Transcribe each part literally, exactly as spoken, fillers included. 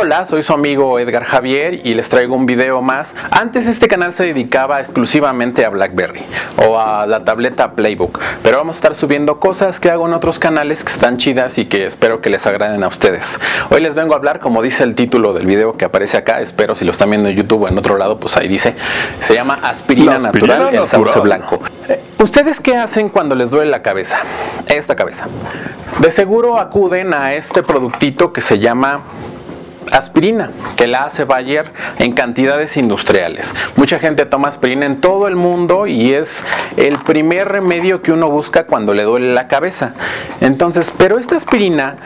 Hola, soy su amigo Edgar Javier y les traigo un video más. Antes este canal se dedicaba exclusivamente a BlackBerry o a la tableta Playbook, pero vamos a estar subiendo cosas que hago en otros canales que están chidas y que espero que les agraden a ustedes. Hoy les vengo a hablar, como dice el título del video que aparece acá, espero si lo están viendo en YouTube o en otro lado, pues ahí dice, se llama Aspirina, aspirina natural, natural, el Sauce Blanco. ¿Ustedes qué hacen cuando les duele la cabeza? Esta cabeza. De seguro acuden a este productito que se llama aspirina, que la hace Bayer en cantidades industriales. Mucha gente toma aspirina en todo el mundo y es el primer remedio que uno busca cuando le duele la cabeza. Entonces, pero esta aspirina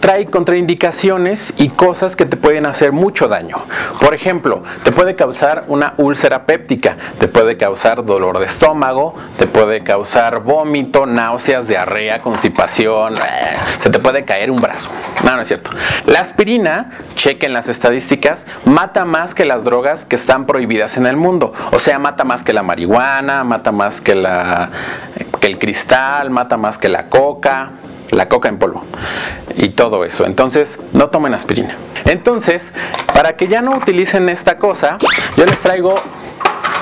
trae contraindicaciones y cosas que te pueden hacer mucho daño. Por ejemplo, te puede causar una úlcera péptica, te puede causar dolor de estómago, te puede causar vómito, náuseas, diarrea, constipación, se te puede caer un brazo. No, no es cierto. La aspirina, chequen las estadísticas, mata más que las drogas que están prohibidas en el mundo. O sea, mata más que la marihuana, mata más que, la, que el cristal, mata más que la coca. La coca en polvo y todo eso. Entonces, no tomen aspirina. Entonces, para que ya no utilicen esta cosa, yo les traigo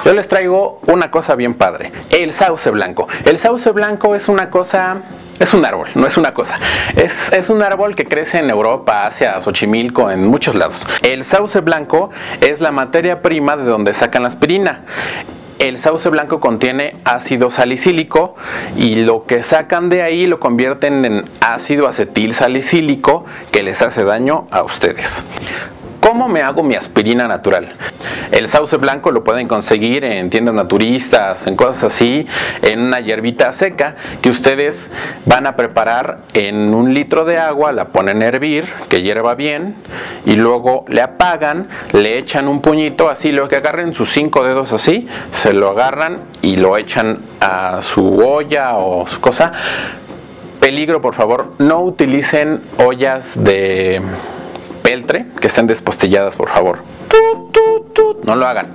yo les traigo una cosa bien padre, el sauce blanco. El sauce blanco es una cosa, es un árbol, no es una cosa. Es, es un árbol que crece en Europa, Asia, Xochimilco, en muchos lados. El sauce blanco es la materia prima de donde sacan la aspirina. El sauce blanco contiene ácido salicílico y lo que sacan de ahí lo convierten en ácido acetil salicílico que les hace daño a ustedes. ¿Cómo me hago mi aspirina natural? El sauce blanco lo pueden conseguir en tiendas naturistas, en cosas así, en una hierbita seca que ustedes van a preparar en un litro de agua, la ponen a hervir, que hierva bien, y luego le apagan, le echan un puñito así, lo que agarren sus cinco dedos así, se lo agarran y lo echan a su olla o su cosa. Peligro, por favor, no utilicen ollas de peltre, que estén despostilladas, por favor. No lo hagan.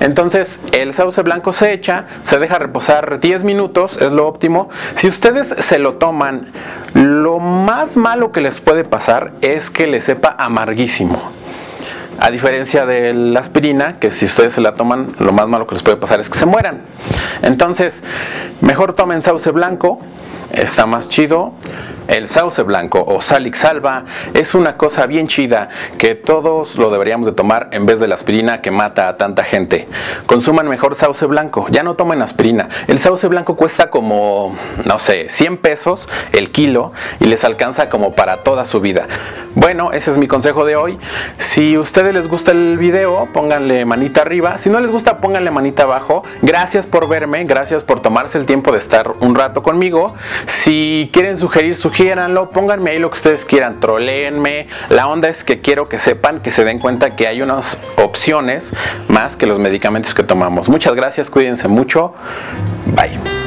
Entonces, el sauce blanco se echa, se deja reposar diez minutos, es lo óptimo. Si ustedes se lo toman, lo más malo que les puede pasar es que les sepa amarguísimo. A diferencia de la aspirina, que si ustedes se la toman, lo más malo que les puede pasar es que se mueran. Entonces, mejor tomen sauce blanco, está más chido. El sauce blanco o salix alba es una cosa bien chida que todos lo deberíamos de tomar en vez de la aspirina que mata a tanta gente. Consuman mejor sauce blanco, ya no tomen aspirina. El sauce blanco cuesta como, no sé, cien pesos el kilo y les alcanza como para toda su vida. Bueno, ese es mi consejo de hoy. Si a ustedes les gusta el video, pónganle manita arriba. Si no les gusta, pónganle manita abajo. Gracias por verme, gracias por tomarse el tiempo de estar un rato conmigo. Si quieren sugerir, sugiéranlo, pónganme ahí lo que ustedes quieran, troleenme. La onda es que quiero que sepan, que se den cuenta que hay unas opciones más que los medicamentos que tomamos. Muchas gracias, cuídense mucho. Bye.